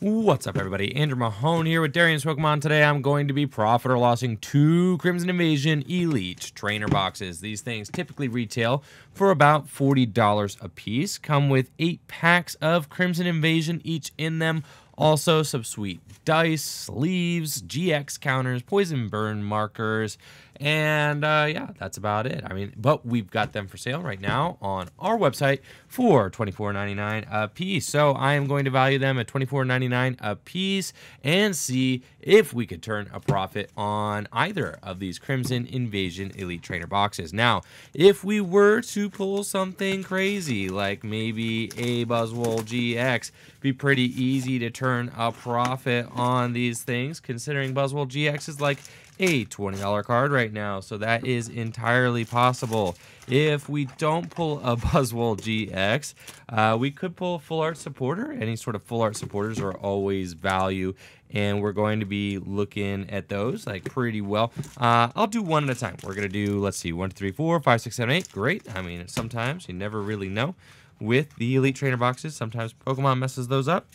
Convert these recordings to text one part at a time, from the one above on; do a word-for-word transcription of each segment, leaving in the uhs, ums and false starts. What's up, everybody? Andrew Mahone here with Derium's Pokemon. Today I'm going to be profit or lossing two Crimson Invasion Elite Trainer Boxes. These things typically retail for about forty dollars a piece. Come with eight packs of Crimson Invasion each in them. Also, some sweet dice, sleeves, G X counters, poison burn markers, and uh, yeah, that's about it. I mean, but we've got them for sale right now on our website for twenty-four ninety-nine a piece. So I am going to value them at twenty-four ninety-nine a piece and see if we could turn a profit on either of these Crimson Invasion Elite Trainer boxes. Now, if we were to pull something crazy, like maybe a Buzzwole G X, it'd be pretty easy to turn a profit on these things, considering Buzzwole G X is like a twenty dollar card right now, so that is entirely possible. If we don't pull a Buzzwole G X, uh, we could pull a full art supporter. Any sort of full art supporters are always value, and we're going to be looking at those like pretty well. Uh, I'll do one at a time. We're gonna do, let's see, one, two, three, four, five, six, seven, eight. Great. I mean, sometimes you never really know with the Elite Trainer boxes. Sometimes Pokemon messes those up.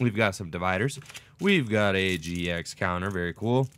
We've got some dividers. We've got a G X counter. Very cool.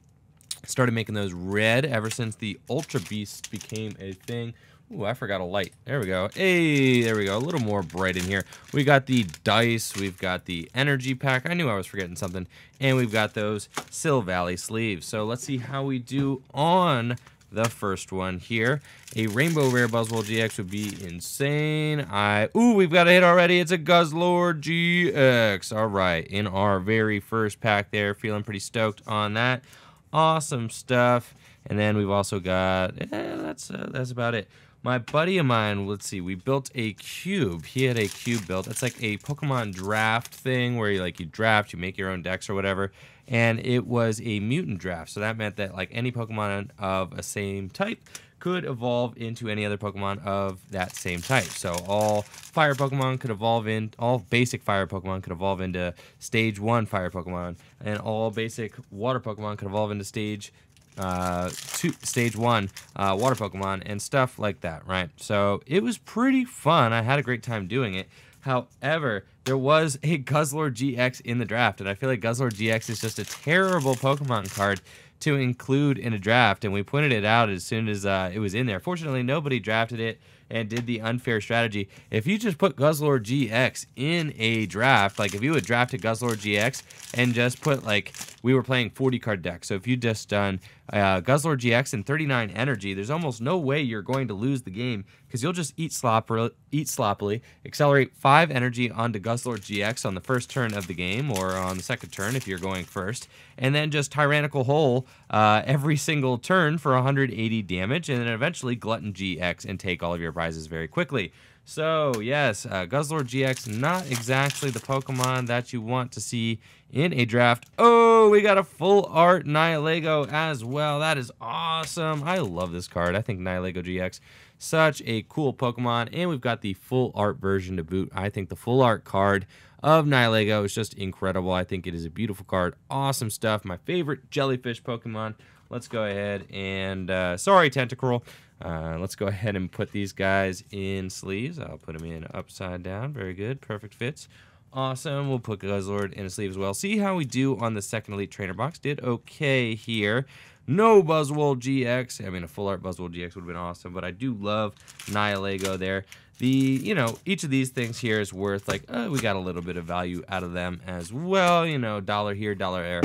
Started making those red ever since the Ultra Beast became a thing. Ooh, I forgot a light. There we go. Hey, there we go. A little more bright in here. We got the dice. We've got the energy pack. I knew I was forgetting something. And we've got those Silvally sleeves. So let's see how we do on the first one here. A rainbow rare Buzzwole G X would be insane. I ooh, we've got a hit already. It's a Guzzlord G X. All right, in our very first pack there. Feeling pretty stoked on that. Awesome stuff. And then we've also got eh, that's uh, that's about it. My buddy of mine, let's see, we built a cube. He had a cube built. That's like a Pokemon draft thing where you like you draft, you make your own decks or whatever. And it was a mutant draft. So that meant that like any Pokemon of a same type could evolve into any other Pokemon of that same type. So all fire Pokemon could evolve in, all basic fire Pokemon could evolve into stage one fire Pokemon. And all basic water Pokemon could evolve into stage uh two stage one uh water Pokemon and stuff like that, right? So it was pretty fun. I had a great time doing it. However, there was a Guzzlord G X in the draft, and I feel like Guzzlord G X is just a terrible Pokemon card to include in a draft, and we pointed it out as soon as uh, it was in there. Fortunately, nobody drafted it and did the unfair strategy. If you just put Guzzlord G X in a draft, like if you would draft a Guzzlord G X and just put, like, we were playing forty card decks, so if you just done uh, Guzzlord G X and thirty-nine energy, there's almost no way you're going to lose the game because you'll just eat, slop eat sloppily, accelerate five energy onto Guzzlord G X on the first turn of the game or on the second turn if you're going first, and then just Tyrannical Hole uh, every single turn for one hundred eighty damage, and then eventually Glutton G X and take all of your prizes very quickly. So yes, uh, Guzzlord G X, not exactly the Pokemon that you want to see in a draft. Oh, we got a full art Nihilego as well. That is awesome. I love this card. I think Nihilego G X, such a cool Pokemon. And we've got the full art version to boot. I think the full art card of Nihilego is just incredible. I think it is a beautiful card. Awesome stuff. My favorite jellyfish Pokemon. Let's go ahead and, uh, sorry, Tentacruel. Uh, let's go ahead and put these guys in sleeves. I'll put them in upside down. Very good. Perfect fits. Awesome. We'll put Guzzlord in a sleeve as well. See how we do on the second Elite Trainer box. Did okay here. No Buzzwole G X. I mean, a full art Buzzwole G X would have been awesome, but I do love Nihilego there. The, you know, each of these things here is worth, like, uh, we got a little bit of value out of them as well. You know, dollar here, dollar there.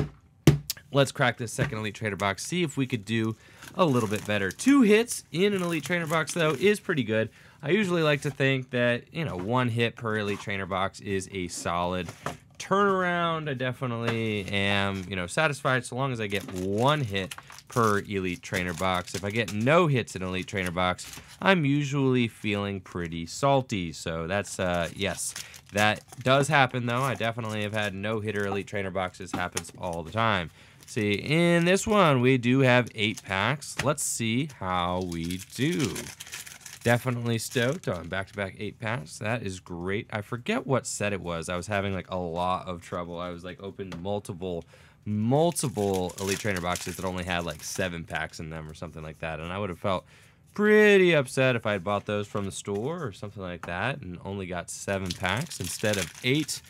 Let's crack this second Elite Trainer box, see if we could do a little bit better. Two hits in an Elite Trainer box, though, is pretty good. I usually like to think that, you know, one hit per Elite Trainer box is a solid turnaround. I definitely am, you know, satisfied so long as I get one hit per Elite Trainer box. If I get no hits in an Elite Trainer box, I'm usually feeling pretty salty. So that's, uh, yes, that does happen, though. I definitely have had no-hitter Elite Trainer boxes. Happens all the time. See, in this one, we do have eight packs. Let's see how we do. Definitely stoked on back-to-back eight packs. That is great. I forget what set it was. I was having, like, a lot of trouble. I was, like, opened multiple, multiple Elite Trainer boxes that only had, like, seven packs in them or something like that, and I would have felt pretty upset if I had bought those from the store or something like that and only got seven packs instead of eight.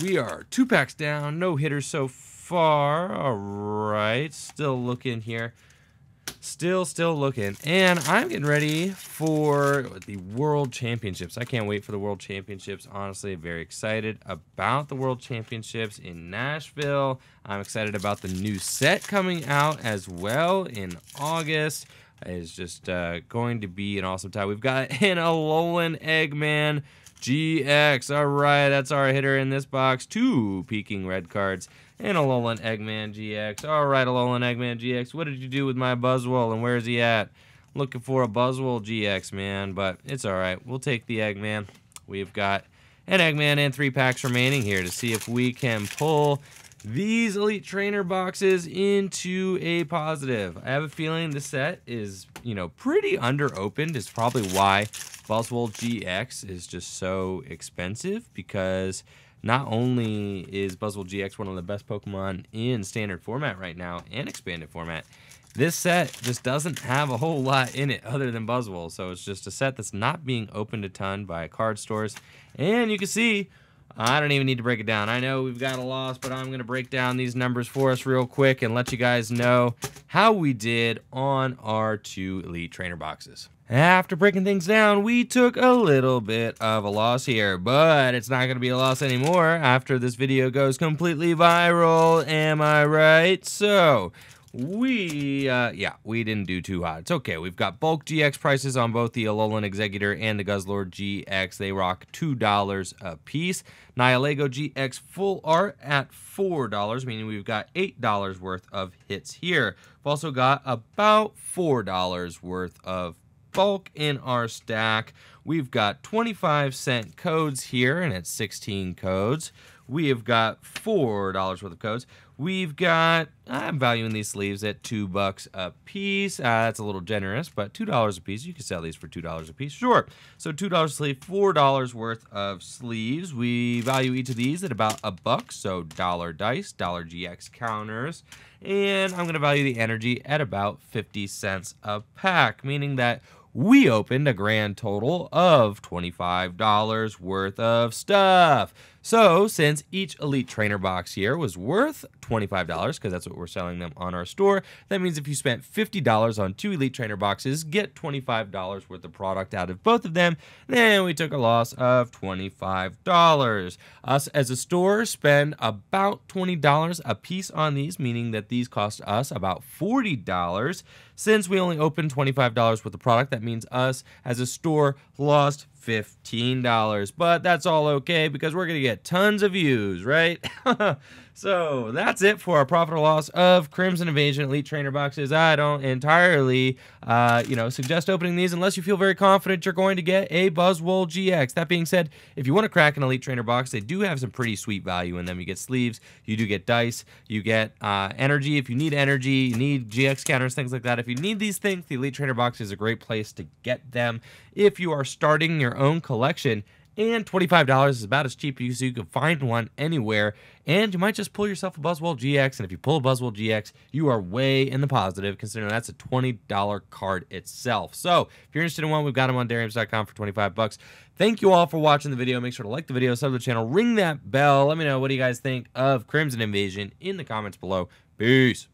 We are two packs down, no hitters so far. All right, still looking here. Still, still looking. And I'm getting ready for the World Championships. I can't wait for the World Championships. Honestly, very excited about the World Championships in Nashville. I'm excited about the new set coming out as well in August. It's just uh, going to be an awesome time. We've got an Alolan Eggman G X. All right, that's our hitter in this box. Two peaking red cards. And Alolan Eggman G X. All right, Alolan Eggman G X. What did you do with my Buzzwole, and where is he at? Looking for a Buzzwole G X, man. But it's all right. We'll take the Eggman. We've got an Eggman and three packs remaining here to see if we can pull these Elite Trainer boxes into a positive. I have a feeling the set is, you know, pretty under-opened. Is probably why Buzzwole G X is just so expensive, because not only is Buzzwole G X one of the best Pokemon in standard format right now and expanded format, this set just doesn't have a whole lot in it other than Buzzwole. So it's just a set that's not being opened a ton by card stores. And you can see, I don't even need to break it down. I know we've got a loss, but I'm going to break down these numbers for us real quick and let you guys know how we did on our two Elite Trainer boxes. After breaking things down, we took a little bit of a loss here, but it's not going to be a loss anymore after this video goes completely viral. Am I right? So we, uh, yeah, we didn't do too hot. It's okay. We've got bulk G X prices on both the Alolan Exeggutor and the Guzzlord G X. They rock two dollars a piece. Nihilego G X full art at four dollars, meaning we've got eight dollars worth of hits here. We've also got about four dollars worth of bulk in our stack. We've got twenty-five cent codes here, and it's sixteen codes. We have got four dollars worth of codes. We've got, I'm valuing these sleeves at two bucks a piece. Uh, that's a little generous, but two dollars a piece. You can sell these for two dollars a piece, sure. So two dollars a sleeve, four dollars worth of sleeves. We value each of these at about a buck, so dollar dice, dollar G X counters. And I'm gonna value the energy at about fifty cents a pack, meaning that we opened a grand total of twenty-five dollars worth of stuff. So since each Elite Trainer box here was worth twenty-five dollars, because that's what we're selling them on our store, that means if you spent fifty dollars on two Elite Trainer boxes, get twenty-five dollars worth of product out of both of them, then we took a loss of twenty-five dollars. Us as a store spend about twenty dollars a piece on these, meaning that these cost us about forty dollars. Since we only opened twenty-five dollars worth of product, that means us as a store lost fifteen dollars, but that's all okay because we're gonna get tons of views, right? So that's it for our profit or loss of Crimson Invasion Elite Trainer boxes. I don't entirely, uh, you know, suggest opening these unless you feel very confident you're going to get a Buzzwole G X. That being said, if you want to crack an Elite Trainer box, they do have some pretty sweet value in them. You get sleeves, you do get dice, you get uh, energy. If you need energy, you need G X counters, things like that. If you need these things, the Elite Trainer box is a great place to get them. If you are starting your own collection, and twenty-five dollars is about as cheap as you can find one anywhere. And you might just pull yourself a Buzzwole G X. And if you pull a Buzzwole G X, you are way in the positive, considering that's a twenty dollar card itself. So if you're interested in one, we've got them on Derium's dot com for twenty-five bucks. Thank you all for watching the video. Make sure to like the video, sub to the channel, ring that bell. Let me know what do you guys think of Crimson Invasion in the comments below. Peace.